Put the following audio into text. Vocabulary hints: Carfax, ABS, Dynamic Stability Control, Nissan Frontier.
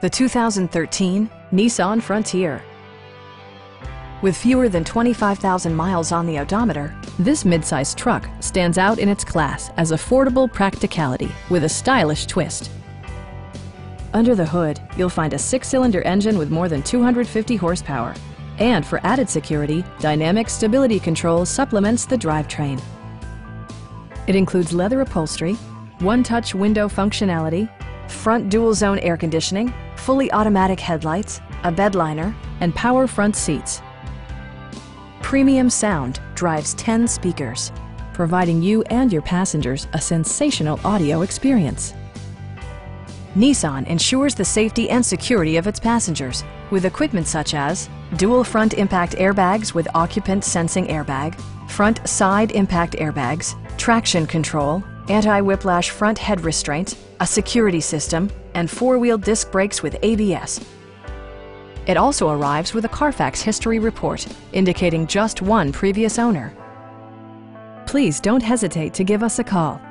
The 2013 Nissan Frontier. With fewer than 25,000 miles on the odometer, this midsize truck stands out in its class as affordable practicality with a stylish twist. Under the hood, you'll find a six-cylinder engine with more than 250 horsepower. And for added security, Dynamic Stability Control supplements the drivetrain. It includes leather upholstery, one-touch window functionality, front dual-zone air conditioning, fully automatic headlights, a bed liner, and power front seats. Premium sound drives 10 speakers, providing you and your passengers a sensational audio experience. Nissan ensures the safety and security of its passengers with equipment such as dual front impact airbags with occupant sensing airbag, front side impact airbags, traction control, anti-whiplash front head restraints, a security system, and four-wheel disc brakes with ABS. It also arrives with a Carfax history report indicating just one previous owner. Please don't hesitate to give us a call.